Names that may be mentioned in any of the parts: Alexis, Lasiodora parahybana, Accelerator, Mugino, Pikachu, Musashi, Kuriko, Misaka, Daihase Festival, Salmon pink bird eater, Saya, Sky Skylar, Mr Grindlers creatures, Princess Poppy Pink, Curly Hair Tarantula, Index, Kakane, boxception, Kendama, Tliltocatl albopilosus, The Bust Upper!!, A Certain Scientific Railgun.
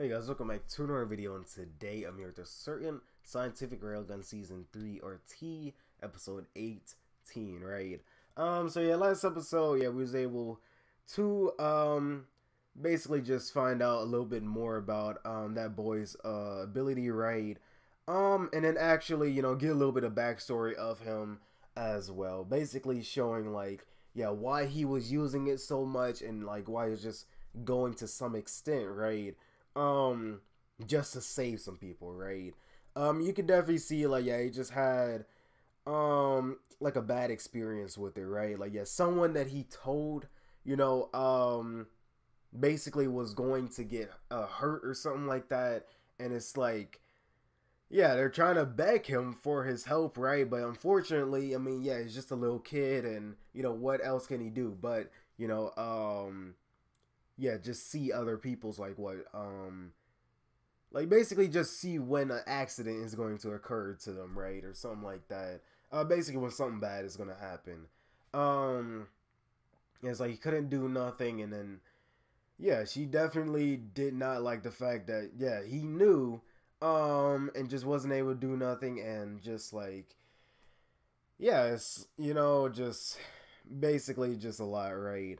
Hey guys, welcome back to another video, and today I'm here with A Certain Scientific Railgun Season 3, or T, Episode 18, right? So yeah, last episode, yeah, we was able to, basically just find out a little bit more about, that boy's, ability, right? And then actually, you know, get a little bit of backstory of him as well. Basically showing, like, yeah, why he was using it so much, and, like, why he was just going to some extent, right? Just to save some people, right? You can definitely see, like, yeah, he just had, like, a bad experience with it, right? Like, yeah, someone that he told, you know, basically was going to get hurt or something like that, and it's like, yeah, they're trying to beg him for his help, right? But unfortunately, I mean, yeah, he's just a little kid, and, you know, what else can he do? But, you know, yeah, just see other people's, like, what, like, basically just see when an accident is going to occur to them, right, or something like that, basically when something bad is going to happen. It's like, he couldn't do nothing, and then, yeah, she definitely did not like the fact that, yeah, he knew, and just wasn't able to do nothing, and just, like, yeah, it's, you know, just, basically just a lot, right?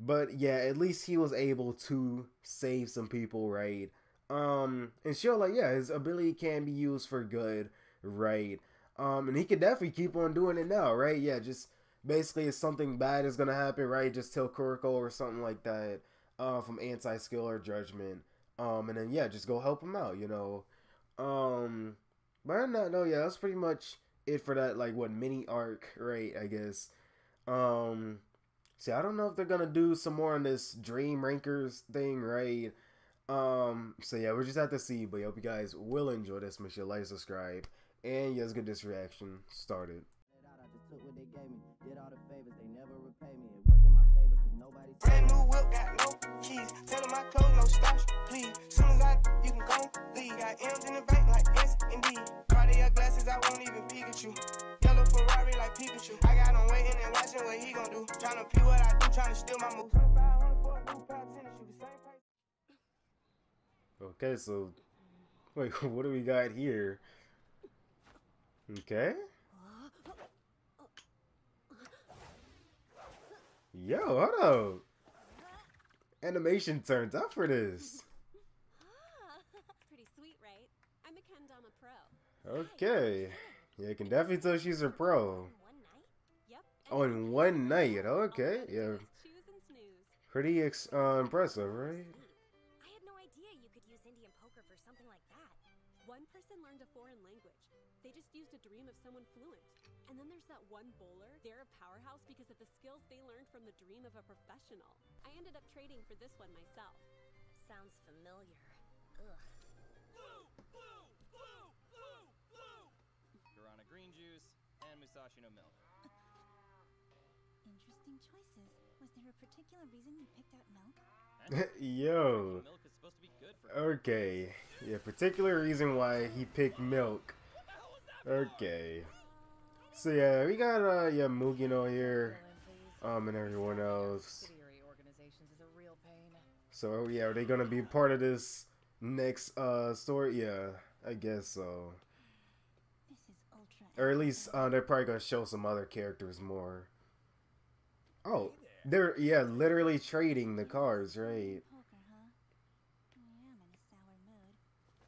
But yeah, at least he was able to save some people, right? And show, like, yeah, his ability can be used for good, right? And he could definitely keep on doing it now, right? Yeah, just basically if something bad is gonna happen, right, just tell Kuriko or something like that, from anti-skill or judgment. And then yeah, just go help him out, you know. But I don't know, yeah, that's pretty much it for that, like, what, mini arc, right, I guess. See, I don't know if they're going to do some more on this Dream Rankers thing, right? So, yeah, we'll just have to see. But I hope you guys will enjoy this. Make sure you like, subscribe, and yeah, let's get this reaction started. Pikachu. I got him waiting and watching what he gonna do. Trying to pee what I do, trying to steal my moves. Okay, so wait, what do we got here? Okay. Yo, hold up. Animation turns up for this. Pretty sweet, right? I'm a Kendama pro. Okay. Yeah, you can definitely tell she's a pro. On one night, okay, yeah. Pretty impressive, right? I had no idea you could use Indian poker for something like that. One person learned a foreign language. They just used a dream of someone fluent. And then there's that one bowler. They're a powerhouse because of the skills they learned from the dream of a professional. I ended up trading for this one myself. Sounds familiar. Ugh. Guarana green juice and Musashi no milk. Interesting choices. Was there a particular reason you picked out milk? Yo. Milk is supposed to be good for okay. Yeah, particular reason why he picked milk. Okay. So yeah, we got yeah, Mugino here, and everyone else. So yeah, are they gonna be part of this next story? Yeah, I guess so. Or at least they're probably gonna show some other characters more. Oh, they're, yeah, literally trading the cards, right? Poker, huh? I am in a sour mood.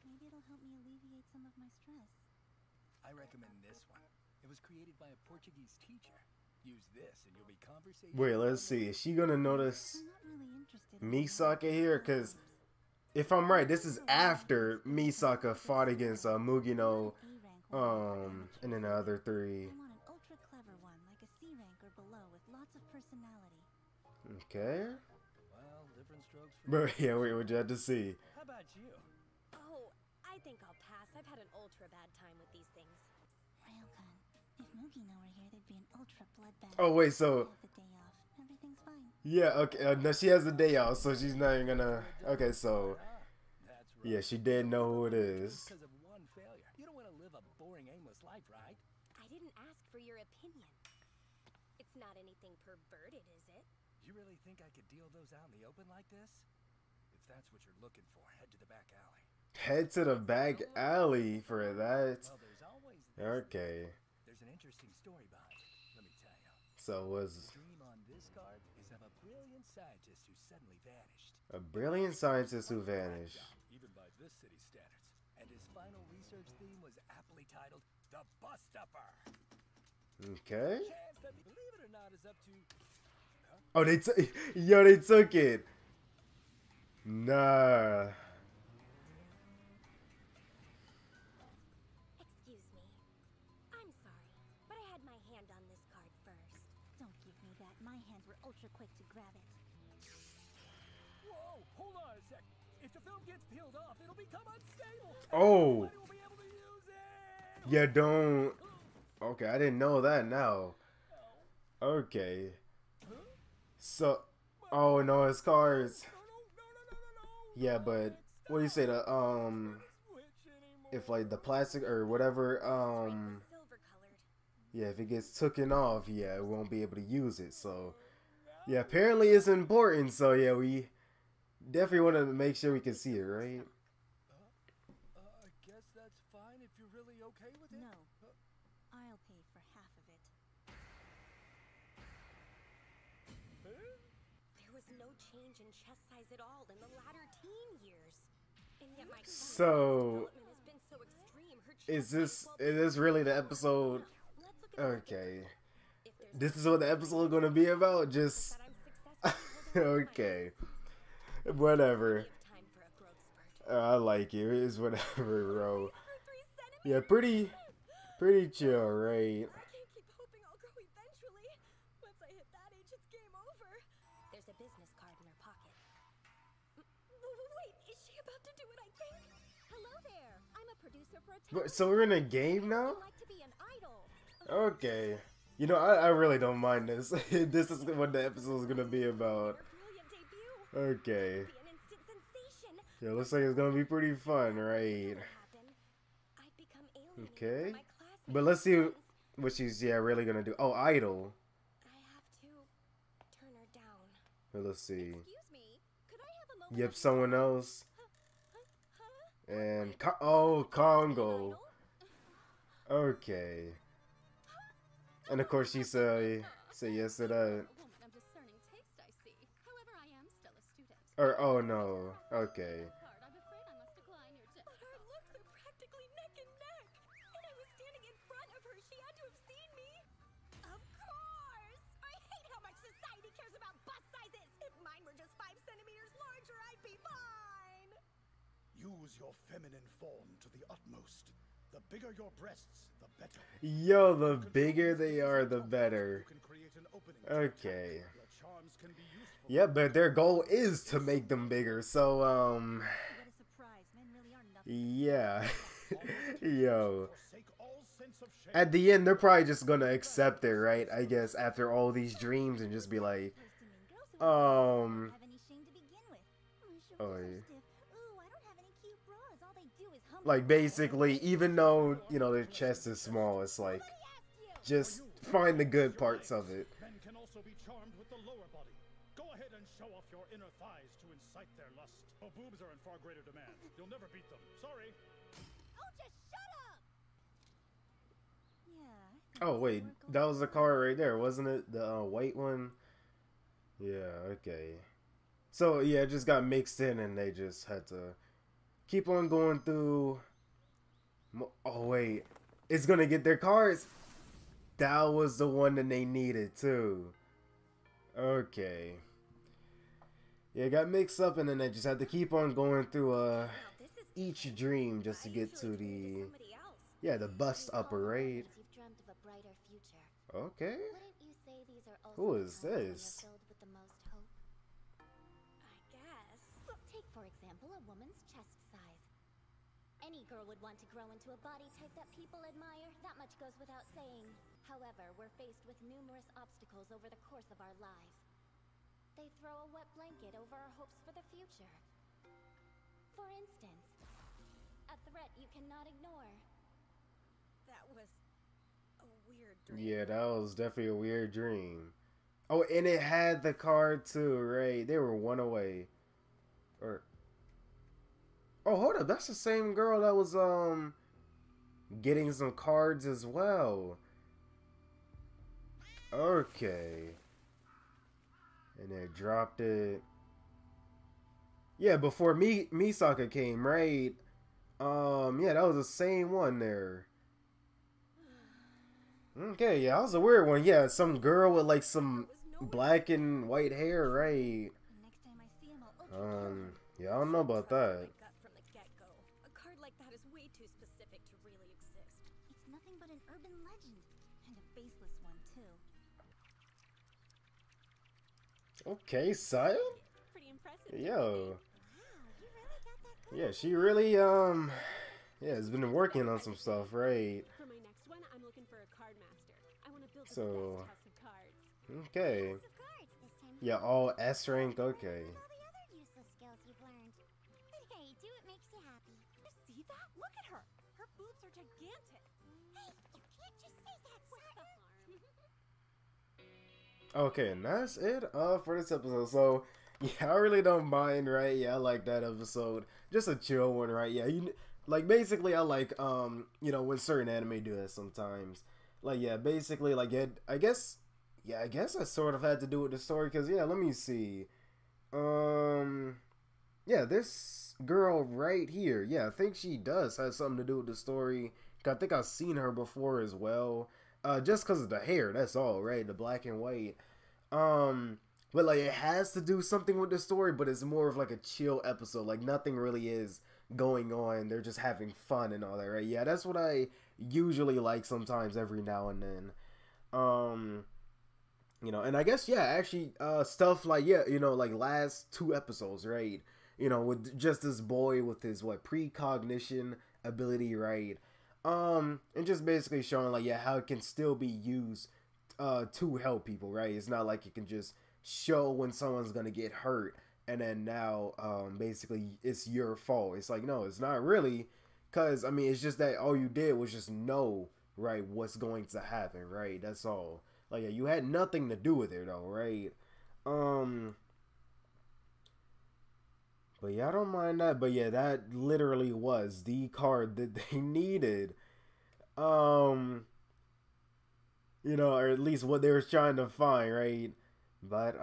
Maybe it'll help me alleviate some of my stress. I recommend this one. It was created by a Portuguese teacher. Use this and you'll be conversating. Wait, let's see. Is she gonna notice Misaka here? Because if I'm right, this is after Misaka fought against Mugino, and then the other three. Okay. Well, different strokes for but yeah, wait, what you had to see. How about you? Oh, I think I'll pass. I've had an ultra bad time with these things. Railgun. If Mugino were here, there'd be an ultra bloodbath. Oh wait, so the day off. Everything's fine. Yeah, okay. No, she has the day off, so she's not even gonna. Okay, so yeah, she did know who it is. Because of one failure, you don't want to live a boring, aimless life, right? I didn't ask for your opinion. It's not anything perverted, is it? You really think I could deal those out in the open like this? If that that's what you're looking for. Head to the back alley. Head to the back alley for that? Well, there's always this. Okay. There's an interesting story behind it, let me tell you. So was the dream on this card is of a brilliant scientist who suddenly vanished. A brilliant scientist who vanished. Even by this city's standards. And his final research theme was aptly titled The Bust Upper!!. Okay. Oh, they took, yo, they took it. Nah. Excuse me. I'm sorry, but I had my hand on this card first. Don't give me that. My hands were ultra quick to grab it. Whoa! Hold on a sec. If the film gets peeled off, it'll become unstable. Oh. Nobody will be able to use it. Yeah, don't. Okay, I didn't know that now. Okay. So, oh no, it's cars. Yeah, but what do you say to if like the plastic or whatever yeah, if it gets taken off, yeah, we won't be able to use it. So, yeah, apparently it's important. So yeah, we definitely want to make sure we can see it, right? I guess that's fine if you're really okay with it. No. I'll pay for half of it. There was no change in chest size at all in the latter teen years. And yet my development has been so extreme. Her chest is this really the episode? Okay. This is what the episode is going to be about? Just okay. Whatever. I like it. It's whatever, bro. Yeah, pretty chill, right? I can't keep hoping I'll grow eventually. Once I hit that age, it's game over. There's a business card in her pocket. Wait, is she about to do what I think? Hello there. I'm a producer for a television. So we're in a game now? Like to be an idol. Okay. You know, I really don't mind this. This is what the episode is gonna be about. Okay. Yeah, looks like it's gonna be pretty fun, right? Okay. But let's see what she's really gonna do. Oh, idol. I have to turn her down. But let's see. Excuse me. Could I have a moment? Yep, someone else. And oh, Congo. Okay. And of course she say yes to that. Or oh no. Okay. Use your feminine form to the utmost. The bigger your breasts, the better. Yo, the bigger they are, the better. Okay. Yeah, but their goal is to make them bigger. So, yeah. Yo. At the end, they're probably just gonna accept it, right? I guess after all these dreams and just be like, oh, yeah. Like basically, even though you know their chest is small, it's like just find the good parts of it. Men can also be charmed with the lower body. Go ahead and show off your inner thighs to incite their lust. Oh, boobs are in far greater demand. You'll never beat them. Sorry. Oh, just shut up. Yeah. Oh wait, that was the car right there, wasn't it? The white one. Yeah. Okay. So yeah, it just got mixed in, and they just had to keep on going through. Oh wait, it's gonna get their cards. That was the one that they needed too. Okay. Yeah, it got mixed up and then they just had to keep on going through each dream just to get to the the bust upper, right? Okay. Who is this? Take for example a woman's chest size. Any girl would want to grow into a body type that people admire. That much goes without saying. However, we're faced with numerous obstacles over the course of our lives. They throw a wet blanket over our hopes for the future. For instance, a threat you cannot ignore. That was a weird dream. Yeah, that was definitely a weird dream. Oh, and it had the card too, right? They were one away. Or Oh, hold up. That's the same girl that was, getting some cards as well. Okay. And they dropped it. Yeah, before Misaka came, right? Yeah, that was the same one there. Okay, yeah, that was a weird one. Yeah, some girl with, like, some black and white hair, right? Yeah, I don't know about that. Okay, Saya? Yo. Yeah, she really, yeah, has been working on some stuff, right? So, okay. Yeah, all S rank, okay. Okay, and that's it for this episode. So, yeah, I really don't mind, right? Yeah, I like that episode. Just a chill one, right? Yeah, you like basically I like you know, when certain anime do that sometimes. Like, yeah, basically like it, I guess I sort of had to do with the story, because yeah, let me see. Yeah, this girl right here. Yeah, I think she does have something to do with the story. I think I've seen her before as well. Just because of the hair, that's all, right? The black and white. But, like, it has to do something with the story, but it's more of, like, a chill episode. Like, nothing really is going on. They're just having fun and all that, right? Yeah, that's what I usually like sometimes every now and then. You know, and I guess, yeah, actually, stuff like, yeah, you know, like, last two episodes, right? You know, with just this boy with his, what, precognition ability, right? And just basically showing, like, yeah, how it can still be used to help people, right? It's not like it can just show when someone's gonna get hurt and then now basically it's your fault. It's like, no, it's not really, because I mean, it's just that all you did was just know, right, what's going to happen, right? That's all. Like, yeah, you had nothing to do with it though, right? But yeah, I don't mind that. But yeah, that literally was the card that they needed. You know, or at least what they were trying to find, right? But,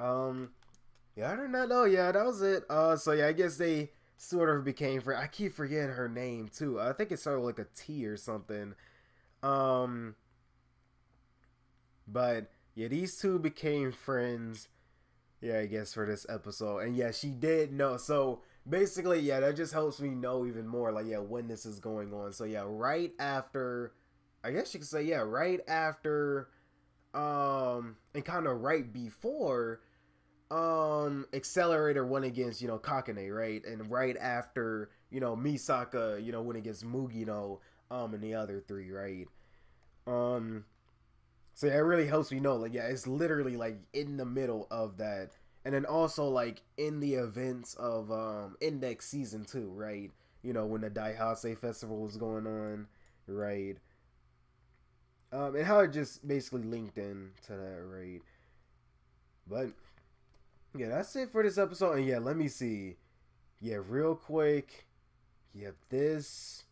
yeah, I don't know. Yeah, that was it. So yeah, I guess they sort of became friends. I keep forgetting her name, too. I think it's sort of like a T or something. But yeah, these two became friends. Yeah, I guess for this episode. And yeah, she did know. So basically, yeah, that just helps me know even more, like, yeah, when this is going on. So yeah, right after, I guess you could say, yeah, right after, and kind of right before, Accelerator went against, you know, Kakane, right? And right after, you know, Misaka, you know, went against Mugino, and the other three, right? So yeah, it really helps me know, like, yeah, it's literally, like, in the middle of that. And then also, like, in the events of Index Season 2, right? You know, when the Daihase Festival was going on, right? And how it just basically linked in to that, right? But, yeah, that's it for this episode. And, yeah, let me see. Yeah, real quick. Yep, yeah, this...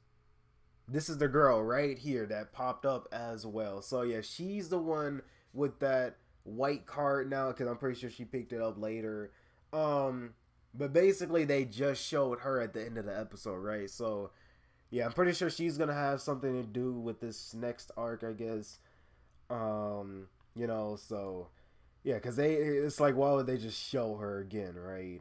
This is the girl right here that popped up as well. So, yeah, she's the one with that white card now, because I'm pretty sure she picked it up later. But basically, they just showed her at the end of the episode, right? So, yeah, I'm pretty sure she's going to have something to do with this next arc, I guess. You know, so, yeah, because it's like, why would they just show her again, right?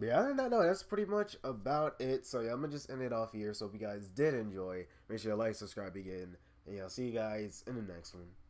Yeah, I don't know. That's pretty much about it. So, yeah, I'm going to just end it off here. So, if you guys did enjoy, make sure to like, subscribe again. And, yeah, I'll see you guys in the next one.